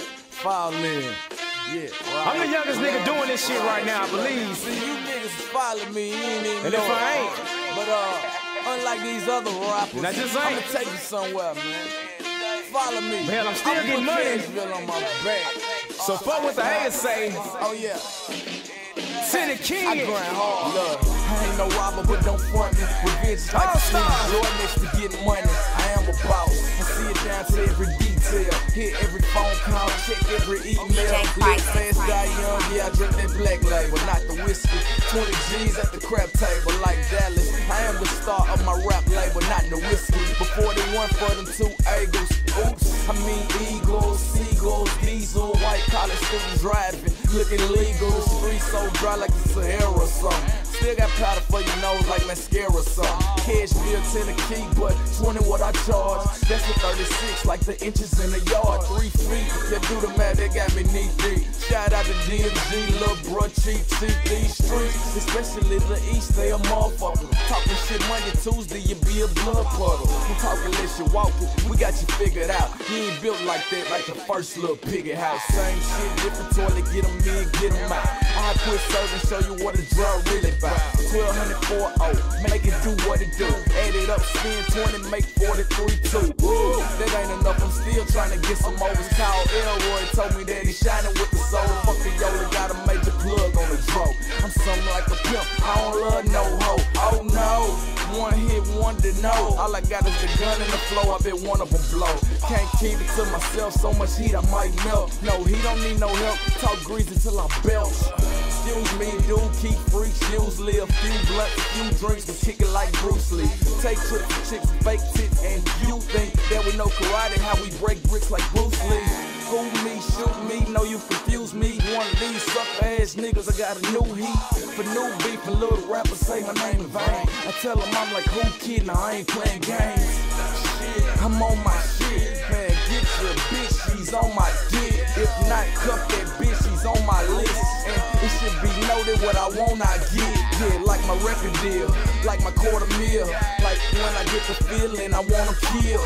Following. Yeah, right. I'm the youngest nigga doing this shit right now, I believe. See, you niggas follow me, you ain't even know. And if I ain't. But unlike these other rappers, now just ain't. I'm gonna take you somewhere, man. Follow me. Man, I'm still getting money. On my back. So fuck what the haters say. Oh yeah. Send a kid. I grind hard. Look, I ain't no robber, but don't front me. Revenge is like a sneak. Lord next to getting money. I am a boss. I see it down to every detail. Hit every phone call, check every email. Live fast, die young. Yeah, I drink that black label, not the whiskey. 20 G's at the crap table like Dallas. I am the star of my rap label, not the whiskey. Before they won for them two eagles. Oops, I mean eagles, seagulls, diesel, white collar students driving, looking legal, street so dry like the Sahara or something. Still got powder for your nose like mascara or something. Cash bill 10 a key, but 20 what I charge. That's the 36, like the inches in a yard. 3 feet, yeah, do the math, they got me knee deep. Shout out to DMG, little bruh, cheap, these streets, especially the East, they a motherfucker. Talking shit Monday, Tuesday, you be a blood puddle. You talking less, you walking, we got you figured out. You ain't built like that, like the first little piggy house. Same shit, different toilet, get them in, get them out. I quit serving, show you what a drug really about. 1200 4-0, make it do what it do. Add it up, spend 20, make 43-2. Woo, that ain't enough, I'm still trying to get some overs. Kyle Elroy told me that he's shining with the soul. Fuck the Yoda, got a major plug on the draw. I'm something like a pimp, I don't love no hoe. Oh no, one hit, one to know. All I got is the gun and the flow, I bet one of them blow. Can't keep it to myself, so much heat I might melt. No, he don't need no help, talk greasy till I belch. Excuse me, dude, keep freaks, usually a few blunts, a few drinks, but kick it like Bruce Lee. Take trips to chicks, fake tits, and you think that we know karate, how we break bricks like Bruce Lee. Fool me, shoot me, no, you confuse me. One of these suck-ass niggas, I got a new heat. For new beef and little rappers say my name in vain. I tell them I'm like, who kidding, I ain't playing games. I'm on my shit, man, get your bitch, she's on my dick. If not, cuff that bitch, she's on my list. And it should be noted what I want, I get. Yeah, like my record deal, like my $quarter mil. Like when I get the feeling, I wanna kill.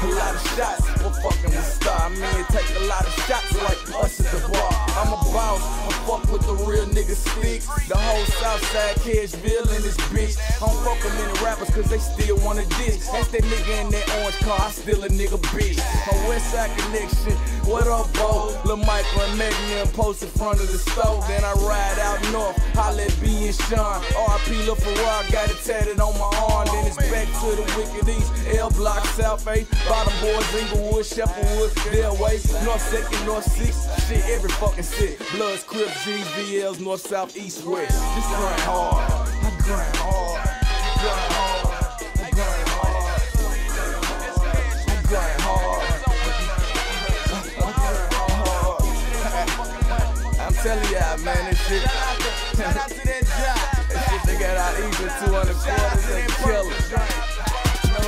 A lot of shots, we're fucking with Star. I mean, it take a lot of shots like us at the bar. I'm a boss, I fuck with the real nigga sticks. The whole Southside Cashville in this bitch. I don't fuck with many rappers cause they still wanna diss. That's that nigga in that orange car, I still a nigga bitch. My Westside Connection, what up, bo? Lil' Michael and Megan post in front of the stove. Then I ride out north, holla at B and Sean. RIP Lil' Ferrari, got it tatted on my arm. Then it's back to the Wicked East, L Block, South 8, Bottom Boys, Inglewood, Shepherdwood, Delway, North 2nd, North 6th, shit, every fucking city. Bloods, Crips, G's, BLs, North, South, East, West. Just grind hard, I grind hard, I grind hard. Tell y'all, man, this shit. Shout out to that job. That shit they got out easy, 200 quarters and killers.